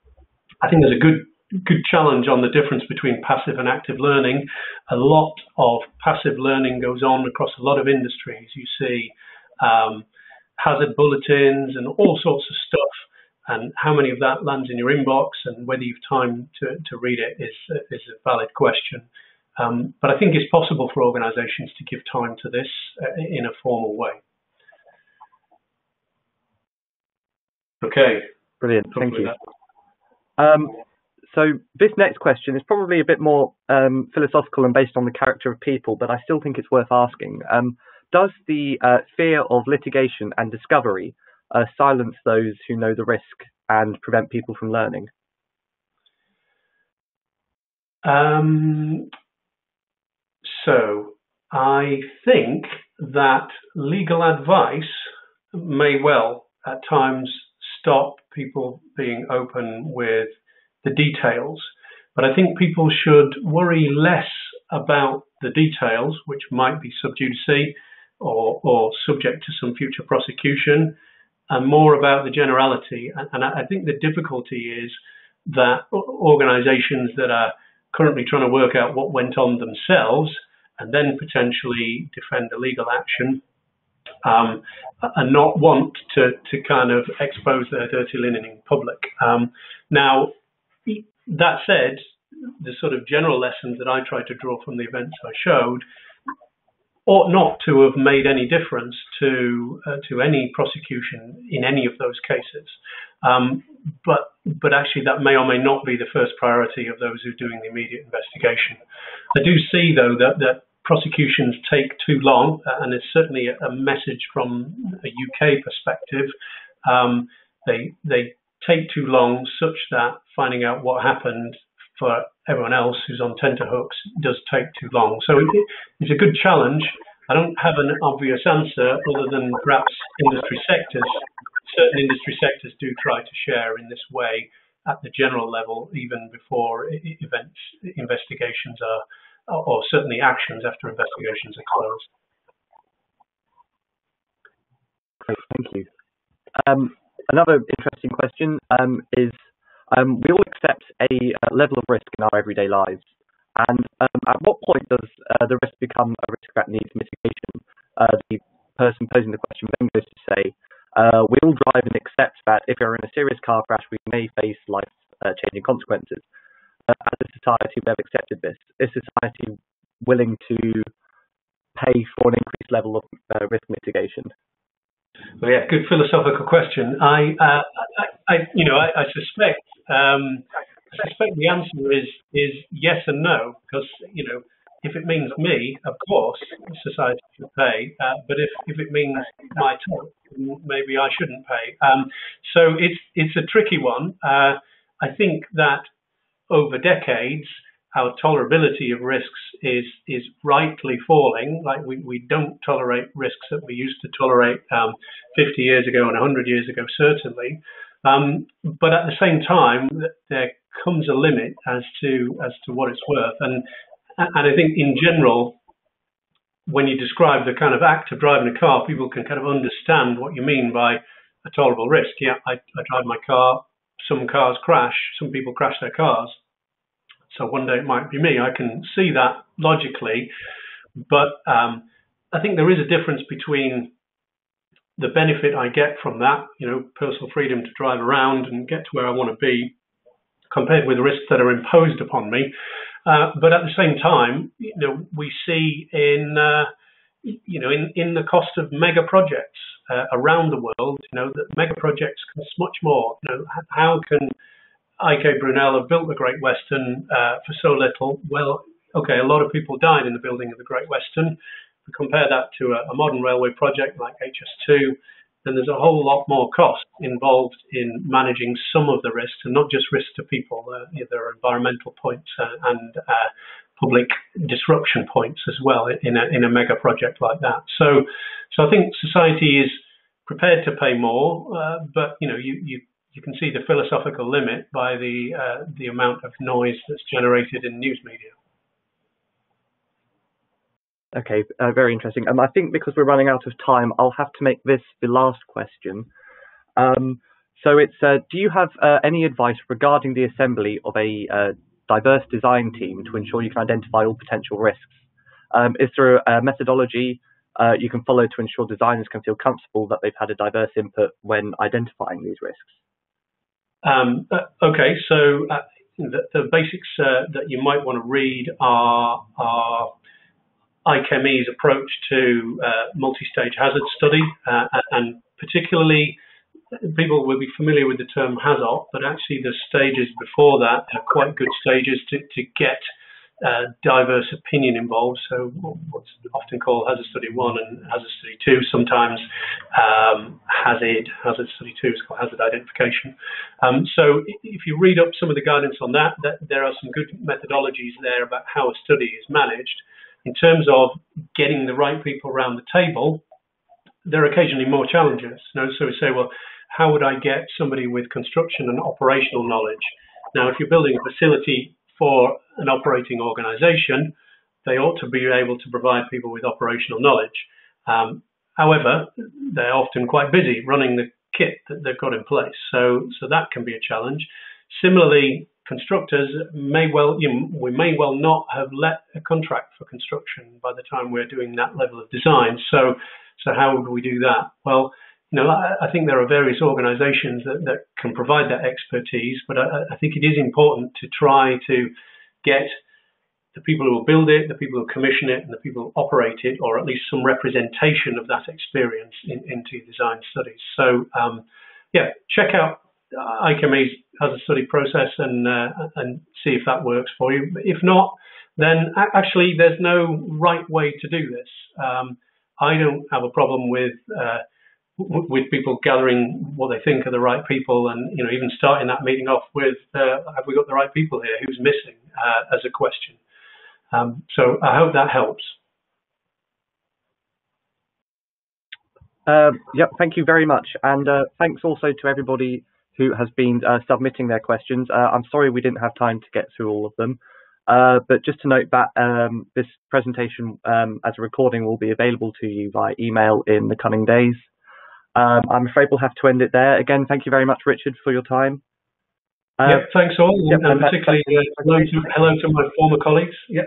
I think there's a good good challenge on the difference between passive and active learning. A lot of passive learning goes on across a lot of industries. You see um, hazard bulletins and all sorts of stuff, and how many of that lands in your inbox and whether you've time to, to read it is, is a valid question. Um, but I think it's possible for organisations to give time to this uh, in a formal way. Okay. Brilliant. Thank you. Um, so this next question is probably a bit more um, philosophical and based on the character of people, but I still think it's worth asking. Um, does the uh, fear of litigation and discovery uh, silence those who know the risk and prevent people from learning? Um... So I think that legal advice may well at times stop people being open with the details. But I think people should worry less about the details, which might be sub judice or, or subject to some future prosecution, and more about the generality. And, and I think the difficulty is that organizations that are currently trying to work out what went on themselves and then potentially defend a legal action, um, and not want to, to kind of expose their dirty linen in public. Um, now, that said, the sort of general lessons that I tried to draw from the events I showed ought not to have made any difference to uh, to any prosecution in any of those cases. Um, but but actually that may or may not be the first priority of those who are doing the immediate investigation. I do see, though, that, that prosecutions take too long, uh, and it's certainly a, a message from a U K perspective. Um, they, they take too long such that finding out what happened for everyone else who's on tenterhooks does take too long. So it's a good challenge. I don't have an obvious answer other than perhaps industry sectors. Certain industry sectors do try to share in this way at the general level, even before events, investigations are, or certainly actions after investigations are closed. Great, thank you. Um, another interesting question um, is, um, we all accept a uh, level of risk in our everyday lives. And um, at what point does uh, the risk become a risk that needs mitigation? Uh, the person posing the question then goes to say, Uh, we all drive and accept that if we're in a serious car crash, we may face life-changing uh, consequences. Uh, as a society, we have accepted this. Is society willing to pay for an increased level of uh, risk mitigation? Well, yeah, good philosophical question. I, uh, I, I you know, I, I suspect, um, I suspect the answer is is yes and no, because you know, if it means me, of course, society should pay. Uh, but if, if it means my time, maybe I shouldn't pay. Um, so it's it's a tricky one. Uh, I think that over decades, our tolerability of risks is is rightly falling. Like we, we don't tolerate risks that we used to tolerate um, fifty years ago and one hundred years ago, certainly. Um, but at the same time, there comes a limit as to as to what it's worth. And And I think in general, when you describe the kind of act of driving a car, people can kind of understand what you mean by a tolerable risk. Yeah, I, I drive my car some cars crash, some people crash their cars. So one day it might be me. I can see that logically, but um, I think there is a difference between the benefit I get from that, you know, personal freedom to drive around and get to where I want to be, compared with the risks that are imposed upon me. Uh, but at the same time, you know, we see in, uh, you know, in, in the cost of mega projects uh, around the world, you know, that mega projects cost much more. You know, how can I K Brunel have built the Great Western uh, for so little? Well, okay, a lot of people died in the building of the Great Western. If we compare that to a, a modern railway project like H S two, then there's a whole lot more cost involved in managing some of the risks, and not just risks to people. Uh, there are environmental points uh, and uh, public disruption points as well in a, in a mega project like that. So, so I think society is prepared to pay more, uh, but you know, you, you you can see the philosophical limit by the uh, the amount of noise that's generated in news media. Okay, uh, very interesting. Um, I think because we're running out of time, I'll have to make this the last question. Um, so it's, uh, do you have uh, any advice regarding the assembly of a uh, diverse design team to ensure you can identify all potential risks? Um, is there a methodology uh, you can follow to ensure designers can feel comfortable that they've had a diverse input when identifying these risks? Um, uh, okay, so uh, the, the basics uh, that you might want to read are, are I K M E's approach to uh, multi-stage hazard study, uh, and particularly people will be familiar with the term HAZOP, but actually the stages before that are quite good stages to, to get uh, diverse opinion involved. So what's often called hazard study one and hazard study two, sometimes um, hazard, hazard study two is called hazard identification. Um, so if you read up some of the guidance on that, that, there are some good methodologies there about how a study is managed. In terms of getting the right people around the table, there are occasionally more challenges. You know? So we say, well, how would I get somebody with construction and operational knowledge? Now, if you're building a facility for an operating organization, they ought to be able to provide people with operational knowledge. Um, however, they're often quite busy running the kit that they've got in place. So, so that can be a challenge. Similarly, constructors may well, you know, we may well not have let a contract for construction by the time we're doing that level of design. So, so how would we do that? Well, you know, I, I think there are various organisations that, that can provide that expertise, but I, I think it is important to try to get the people who will build it, the people who commission it, and the people who operate it, or at least some representation of that experience in, into design studies. So, um, yeah, check out I K M E's hazard study process and uh, and see if that works for you. If not, then actually there's no right way to do this. Um, I don't have a problem with uh, with people gathering what they think are the right people, and you know, even starting that meeting off with uh, have we got the right people here? Who's missing? Uh, as a question. Um, so I hope that helps. Uh, yep. Thank you very much, and uh, thanks also to everybody who has been uh, submitting their questions. Uh, I'm sorry we didn't have time to get through all of them, uh, but just to note that um, this presentation um, as a recording will be available to you via email in the coming days. Um, I'm afraid we'll have to end it there. Again, thank you very much, Richard, for your time. Uh, yeah, thanks all, yep, and, and particularly uh, hello, to, hello to my former colleagues. Yeah.